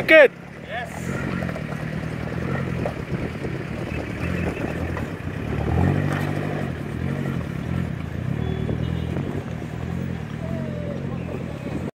Good.